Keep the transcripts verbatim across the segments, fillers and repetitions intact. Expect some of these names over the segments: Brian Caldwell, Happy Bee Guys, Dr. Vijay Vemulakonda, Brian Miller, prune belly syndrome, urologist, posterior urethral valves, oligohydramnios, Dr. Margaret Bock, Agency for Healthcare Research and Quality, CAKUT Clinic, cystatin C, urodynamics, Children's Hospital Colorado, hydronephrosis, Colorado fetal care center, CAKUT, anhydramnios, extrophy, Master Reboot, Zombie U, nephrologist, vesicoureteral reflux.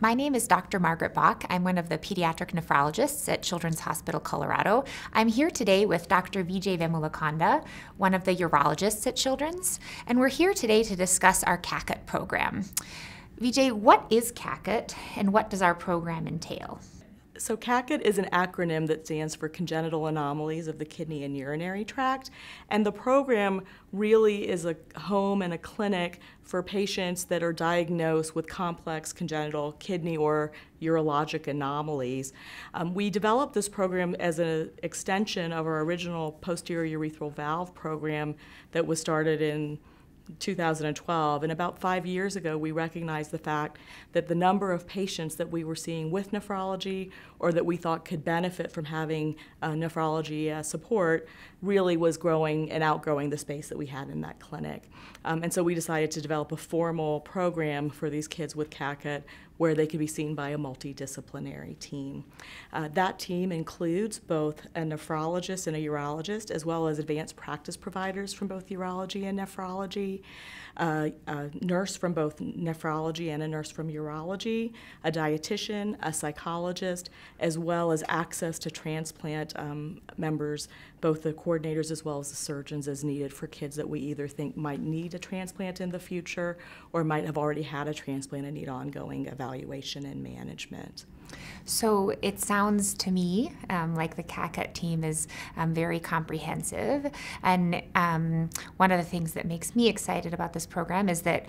My name is Doctor Margaret Bock. I'm one of the pediatric nephrologists at Children's Hospital Colorado. I'm here today with Doctor Vijay Vemulakonda, one of the urologists at Children's, and we're here today to discuss our CAKUT program. Vijay, what is CAKUT and what does our program entail? So CAKUT is an acronym that stands for Congenital Anomalies of the Kidney and Urinary Tract, and the program really is a home and a clinic for patients that are diagnosed with complex congenital kidney or urologic anomalies. Um, we developed this program as an extension of our original posterior urethral valve program that was started in two thousand twelve, and about five years ago we recognized the fact that the number of patients that we were seeing with nephrology or that we thought could benefit from having uh, nephrology uh, support really was growing and outgrowing the space that we had in that clinic. Um, and so we decided to develop a formal program for these kids with CAKUT where they could be seen by a multidisciplinary team. Uh, that team includes both a nephrologist and a urologist, as well as advanced practice providers from both urology and nephrology, uh, a nurse from both nephrology and a nurse from urology, a dietitian, a psychologist, as well as access to transplant um, members, both the coordinators as well as the surgeons as needed for kids that we either think might need a transplant in the future or might have already had a transplant and need ongoing evaluation. evaluation and management. So it sounds to me um, like the CAKUT team is um, very comprehensive, and um, one of the things that makes me excited about this program is that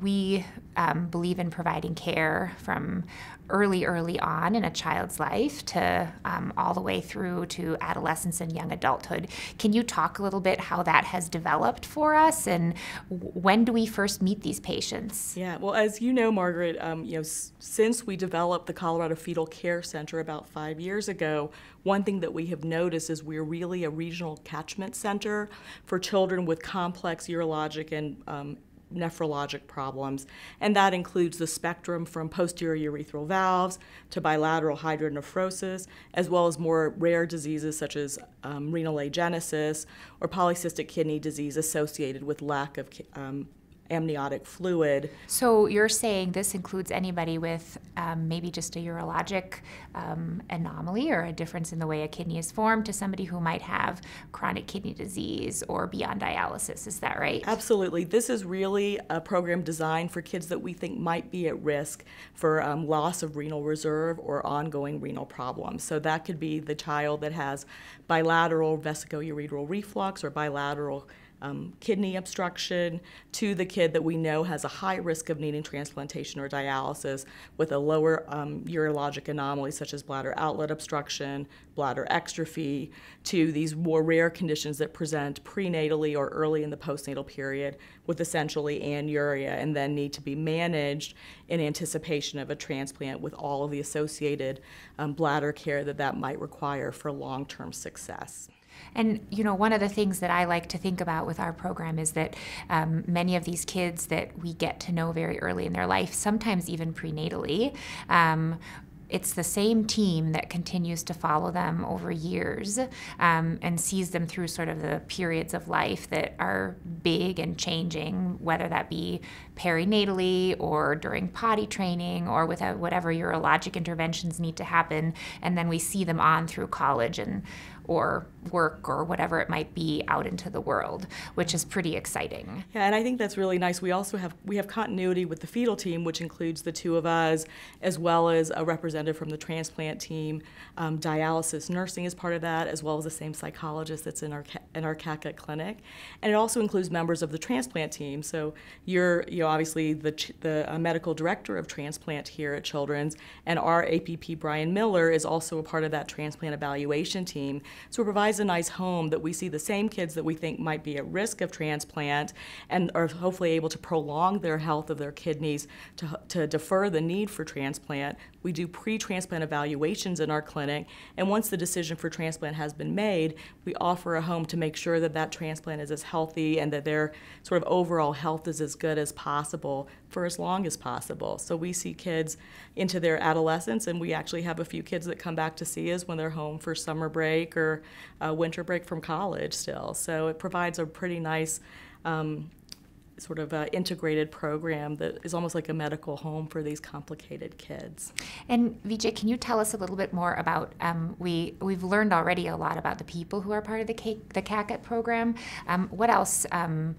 we um, believe in providing care from early, early on in a child's life to um, all the way through to adolescence and young adulthood. Can you talk a little bit how that has developed for us, and when do we first meet these patients? Yeah, well, as you know, Margaret, um, you know, s since we developed the Colorado Fetal Care Center about five years ago, one thing that we have noticed is we're really a regional catchment center for children with complex urologic and um, nephrologic problems, and that includes the spectrum from posterior urethral valves to bilateral hydronephrosis, as well as more rare diseases such as um, renal agenesis or polycystic kidney disease associated with lack of um, amniotic fluid. So you're saying this includes anybody with um, maybe just a urologic um, anomaly or a difference in the way a kidney is formed to somebody who might have chronic kidney disease or be on dialysis, is that right? Absolutely. This is really a program designed for kids that we think might be at risk for um, loss of renal reserve or ongoing renal problems. So that could be the child that has bilateral vesicoureteral reflux or bilateral Um, kidney obstruction, to the kid that we know has a high risk of needing transplantation or dialysis with a lower um, urologic anomaly such as bladder outlet obstruction, bladder extrophy, to these more rare conditions that present prenatally or early in the postnatal period with essentially anuria and then need to be managed in anticipation of a transplant with all of the associated um, bladder care that that might require for long-term success. And, you know, one of the things that I like to think about with our program is that um, many of these kids that we get to know very early in their life, sometimes even prenatally, um, it's the same team that continues to follow them over years um, and sees them through sort of the periods of life that are big and changing, whether that be perinatally or during potty training or with a, whatever urologic interventions need to happen. And then we see them on through college and or work or whatever it might be out into the world, which is pretty exciting. Yeah, and I think that's really nice. We also have we have continuity with the fetal team, which includes the two of us, as well as a representative from the transplant team. Um, dialysis nursing is part of that, as well as the same psychologist that's in our in our CAKUT clinic, and it also includes members of the transplant team. So you're you know obviously the the uh, medical director of transplant here at Children's, and our A P P Brian Miller is also a part of that transplant evaluation team. So it provides a nice home that we see the same kids that we think might be at risk of transplant and are hopefully able to prolong their health of their kidneys to to defer the need for transplant. We do pre-transplant evaluations in our clinic, and once the decision for transplant has been made, we offer a home to make sure that that transplant is as healthy and that their sort of overall health is as good as possible for as long as possible. So we see kids into their adolescence, and we actually have a few kids that come back to see us when they're home for summer break or uh, winter break from college still. So it provides a pretty nice um, sort of uh, integrated program that is almost like a medical home for these complicated kids. And Vijay, can you tell us a little bit more about, um, we, we've learned already a lot about the people who are part of the C A K U T program. Um, what else um,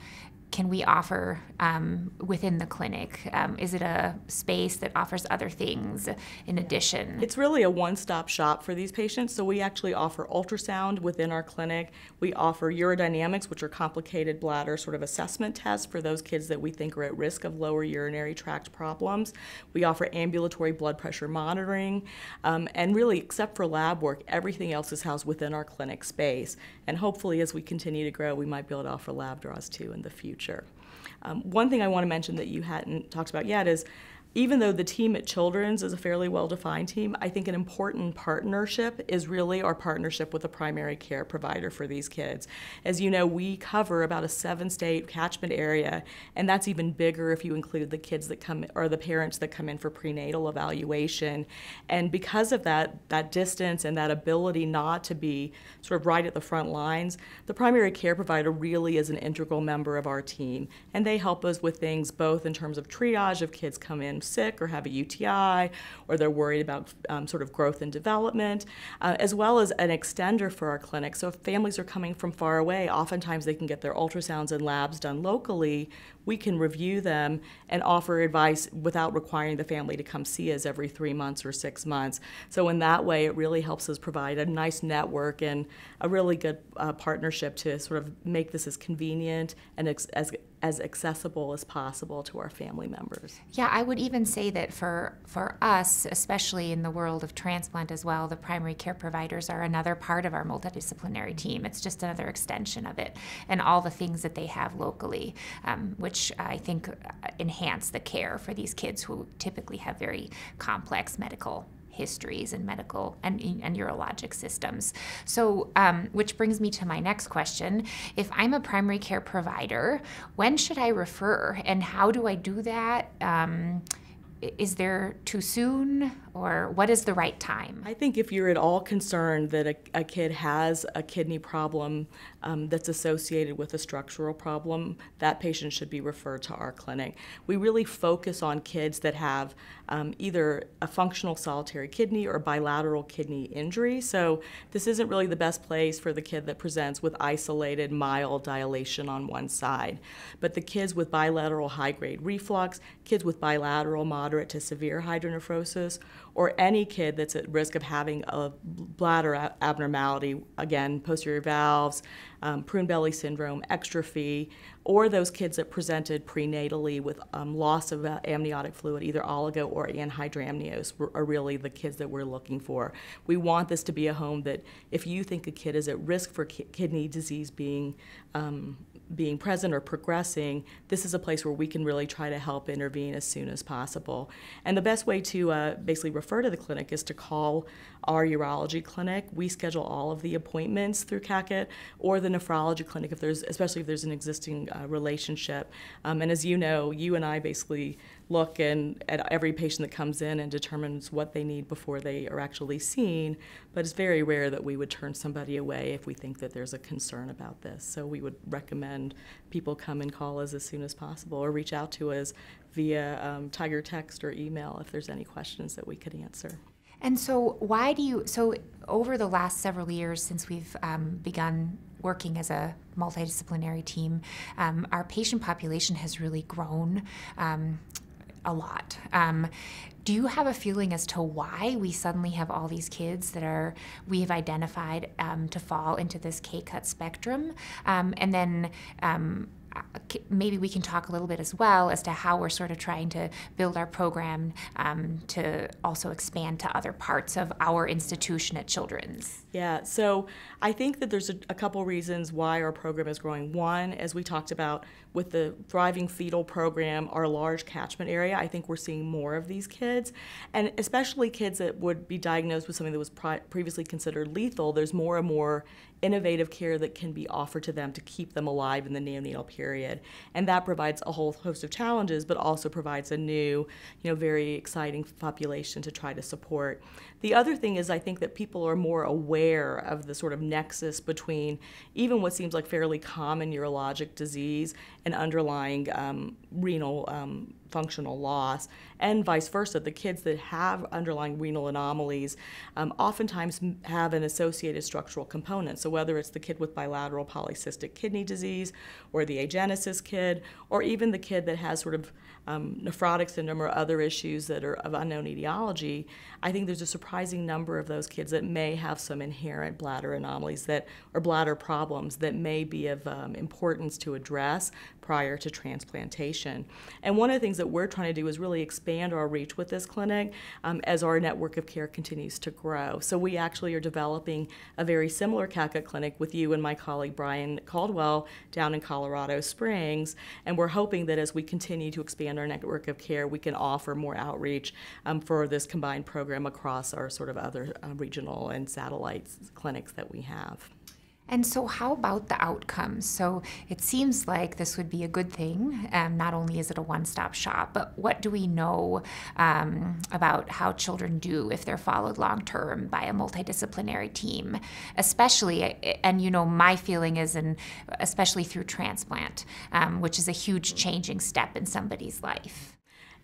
can we offer um, within the clinic? Um, is it a space that offers other things in addition? It's really a one-stop shop for these patients, so we actually offer ultrasound within our clinic. We offer urodynamics, which are complicated bladder sort of assessment tests for those kids that we think are at risk of lower urinary tract problems. We offer ambulatory blood pressure monitoring, um, and really, except for lab work, everything else is housed within our clinic space. And hopefully, as we continue to grow, we might be able to offer lab draws too in the future. Um, one thing I want to mention that you hadn't talked about yet is, even though the team at Children's is a fairly well-defined team, I think an important partnership is really our partnership with the primary care provider for these kids. As you know, we cover about a seven-state catchment area, and that's even bigger if you include the kids that come, or the parents that come in for prenatal evaluation. And because of that, that distance and that ability not to be sort of right at the front lines, the primary care provider really is an integral member of our team, and they help us with things both in terms of triage of kids come in sick or have a U T I, or they're worried about um, sort of growth and development, uh, as well as an extender for our clinic. So if families are coming from far away, oftentimes they can get their ultrasounds and labs done locally. We can review them and offer advice without requiring the family to come see us every three months or six months. So in that way, it really helps us provide a nice network and a really good uh, partnership to sort of make this as convenient and ex as as accessible as possible to our family members. Yeah, I would even say that for for us, especially in the world of transplant as well, the primary care providers are another part of our multidisciplinary team. It's just another extension of it, and all the things that they have locally, um, which I think enhance the care for these kids who typically have very complex medical histories and medical and, and urologic systems. So, um, which brings me to my next question. If I'm a primary care provider, when should I refer, and how do I do that? Um, Is there too soon, or what is the right time? I think if you're at all concerned that a, a kid has a kidney problem um, that's associated with a structural problem, that patient should be referred to our clinic. We really focus on kids that have um, either a functional solitary kidney or bilateral kidney injury. So this isn't really the best place for the kid that presents with isolated mild dilation on one side. But the kids with bilateral high-grade reflux, kids with bilateral mild moderate to severe hydronephrosis, or any kid that's at risk of having a bladder abnormality, again, posterior valves, um, prune belly syndrome, extrophy, or those kids that presented prenatally with um, loss of uh, amniotic fluid, either oligo or anhydramnios, are really the kids that we're looking for. We want this to be a home that if you think a kid is at risk for ki kidney disease being um, being present or progressing, this is a place where we can really try to help intervene as soon as possible. And the best way to uh, basically refer to the clinic is to call our urology clinic. We schedule all of the appointments through C A K U T, or the nephrology clinic, if there's, especially if there's an existing uh, relationship. Um, and as you know, you and I basically look in, at every patient that comes in and determines what they need before they are actually seen, but it's very rare that we would turn somebody away if we think that there's a concern about this. So we would recommend people come and call us as soon as possible, or reach out to us via um, Tiger text or email if there's any questions that we could answer. And so why do you, so over the last several years since we've um, begun working as a multidisciplinary team, um, our patient population has really grown um, a lot. Um, do you have a feeling as to why we suddenly have all these kids that are we have identified um, to fall into this C A K U T spectrum? Um, and then um, maybe we can talk a little bit as well as to how we're sort of trying to build our program um, to also expand to other parts of our institution at Children's. Yeah, so I think that there's a, a couple reasons why our program is growing. One, as we talked about with the Thriving Fetal program, our large catchment area, I think we're seeing more of these kids, and especially kids that would be diagnosed with something that was previously considered lethal. There's more and more innovative care that can be offered to them to keep them alive in the neonatal period. And that provides a whole host of challenges, but also provides a new, you know, very exciting population to try to support. The other thing is I think that people are more aware of the sort of nexus between even what seems like fairly common urologic disease and underlying um, renal um, functional loss, and vice versa. The kids that have underlying renal anomalies um, oftentimes have an associated structural component. So whether it's the kid with bilateral polycystic kidney disease, or the agenesis kid, or even the kid that has sort of um, nephrotic syndrome or other issues that are of unknown etiology, I think there's a surprising number of those kids that may have some inherent bladder anomalies that, or bladder problems that may be of um, importance to address prior to transplantation. And one of the things that we're trying to do is really expand our reach with this clinic um, as our network of care continues to grow. So we actually are developing a very similar CAKUT clinic with you and my colleague Brian Caldwell down in Colorado Springs, and we're hoping that as we continue to expand our network of care, we can offer more outreach um, for this combined program across our sort of other uh, regional and satellite clinics that we have. And so how about the outcomes? So it seems like this would be a good thing. Um, not only is it a one-stop shop, but what do we know um, about how children do if they're followed long-term by a multidisciplinary team? Especially, and you know, my feeling is, and especially through transplant, um, which is a huge changing step in somebody's life.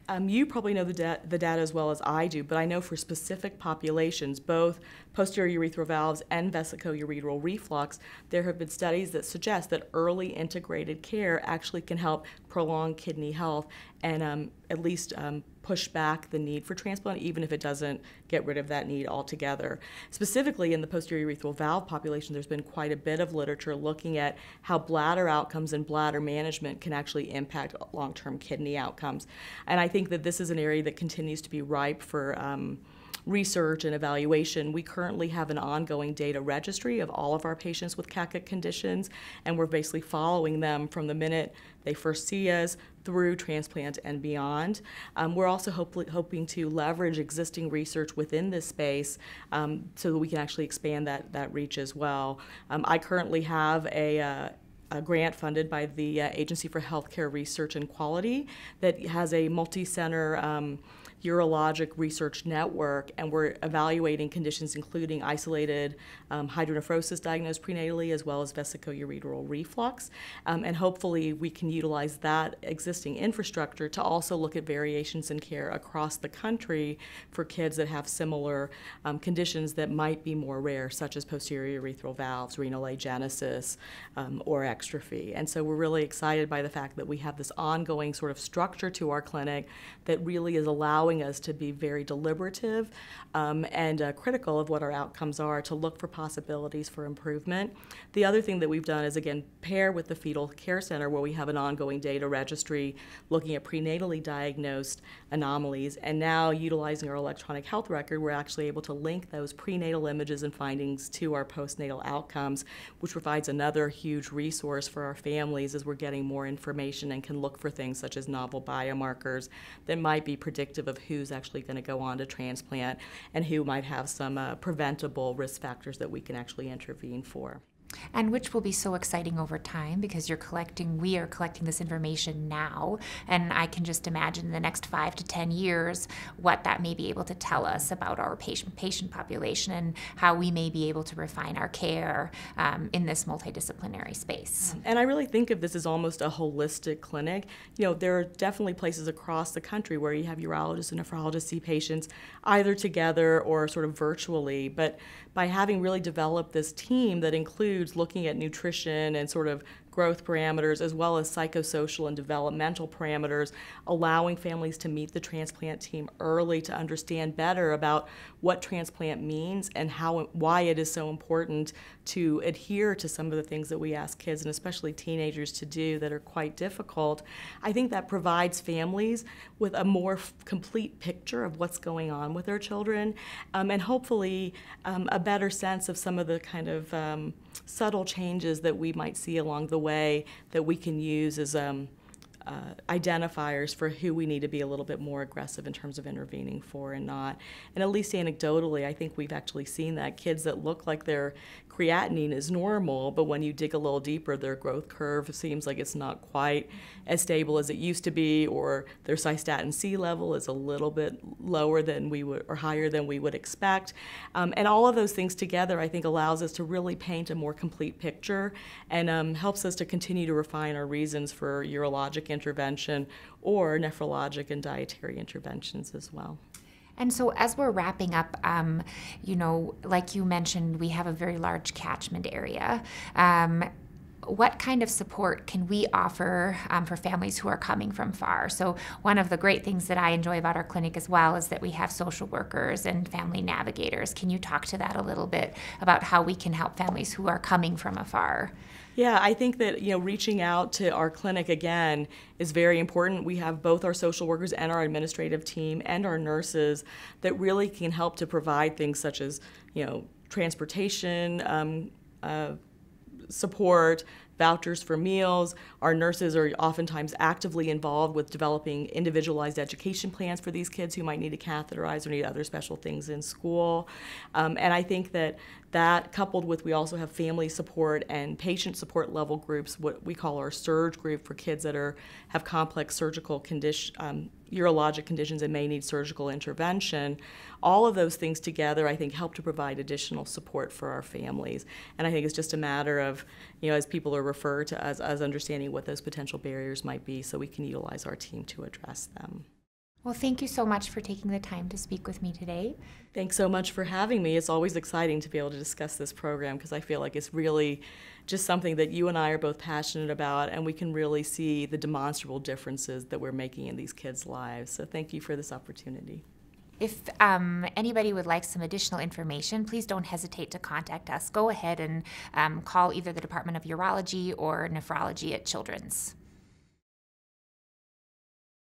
Um, you probably know the, da the data as well as I do, but I know for specific populations, both posterior urethral valves and vesicoureteral reflux, there have been studies that suggest that early integrated care actually can help prolong kidney health and um, at least um, push back the need for transplant, even if it doesn't get rid of that need altogether. Specifically in the posterior urethral valve population, there's been quite a bit of literature looking at how bladder outcomes and bladder management can actually impact long-term kidney outcomes. And I think that this is an area that continues to be ripe for um, research and evaluation. We currently have an ongoing data registry of all of our patients with CAKUT conditions, and we're basically following them from the minute they first see us through transplant and beyond. Um, we're also hope hoping to leverage existing research within this space um, so that we can actually expand that, that reach as well. Um, I currently have a uh, a grant funded by the uh, Agency for Healthcare Research and Quality that has a multi-center um, urologic research network, and we're evaluating conditions including isolated um, hydronephrosis diagnosed prenatally as well as vesicoureteral reflux, um, and hopefully we can utilize that existing infrastructure to also look at variations in care across the country for kids that have similar um, conditions that might be more rare, such as posterior urethral valves, renal agenesis, um, or extrophy. And so we're really excited by the fact that we have this ongoing sort of structure to our clinic that really is allowing us to be very deliberative um, and uh, critical of what our outcomes are, to look for possibilities for improvement. The other thing that we've done is, again, pair with the Fetal Care Center, where we have an ongoing data registry looking at prenatally diagnosed anomalies, and now utilizing our electronic health record, we're actually able to link those prenatal images and findings to our postnatal outcomes, which provides another huge resource for our families as we're getting more information and can look for things such as novel biomarkers that might be predictive of who's actually going to go on to transplant and who might have some uh, preventable risk factors that we can actually intervene for. And which will be so exciting over time, because you're collecting, we are collecting this information now, and I can just imagine in the next five to ten years what that may be able to tell us about our patient, patient population and how we may be able to refine our care um, in this multidisciplinary space. And I really think of this as almost a holistic clinic. You know, there are definitely places across the country where you have urologists and nephrologists see patients either together or sort of virtually, but by having really developed this team that includes looking at nutrition and sort of growth parameters as well as psychosocial and developmental parameters, allowing families to meet the transplant team early to understand better about what transplant means and how, why it is so important to adhere to some of the things that we ask kids and especially teenagers to do that are quite difficult. I think that provides families with a more complete picture of what's going on with their children, um, and hopefully um, a better sense of some of the kind of um, subtle changes that we might see along the way that we can use as um, uh, identifiers for who we need to be a little bit more aggressive in terms of intervening for and not. And at least anecdotally, I think we've actually seen that kids that look like their creatinine is normal, but when you dig a little deeper, their growth curve seems like it's not quite as stable as it used to be, or their cystatin C level is a little bit lower than we would, or higher than we would expect. Um, and all of those things together, I think, allows us to really paint a more complete picture and um, helps us to continue to refine our reasons for urologic intervention or nephrologic and dietary interventions as well. And so as we're wrapping up, um, you know, like you mentioned, we have a very large catchment area. Um, what kind of support can we offer um, for families who are coming from far? So one of the great things that I enjoy about our clinic as well is that we have social workers and family navigators. Can you talk to that a little bit about how we can help families who are coming from afar? Yeah, I think that, you know, reaching out to our clinic again is very important. We have both our social workers and our administrative team and our nurses that really can help to provide things such as, you know, transportation um, uh, support, vouchers for meals. Our nurses are oftentimes actively involved with developing individualized education plans for these kids who might need to catheterize or need other special things in school. Um, and I think that that, coupled with, we also have family support and patient support level groups, what we call our surge group, for kids that are have complex surgical condition, um, urologic conditions and may need surgical intervention. All of those things together, I think, help to provide additional support for our families. And I think it's just a matter of, you know, as people are referred to us, us understanding what those potential barriers might be so we can utilize our team to address them. Well, thank you so much for taking the time to speak with me today. Thanks so much for having me. It's always exciting to be able to discuss this program because I feel like it's really just something that you and I are both passionate about, and we can really see the demonstrable differences that we're making in these kids' lives. So thank you for this opportunity. If um, anybody would like some additional information, please don't hesitate to contact us. Go ahead and um, call either the Department of Urology or Nephrology at Children's.